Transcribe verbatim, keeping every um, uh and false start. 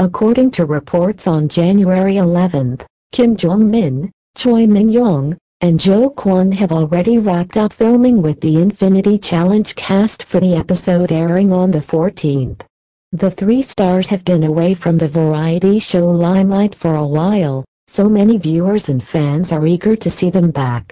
According to reports on January eleventh, Kim Jong Min, Choi Min Yong, and Jo Kwon have already wrapped up filming with the Infinity Challenge cast for the episode airing on the fourteenth. The three stars have been away from the variety show limelight for a while, so many viewers and fans are eager to see them back.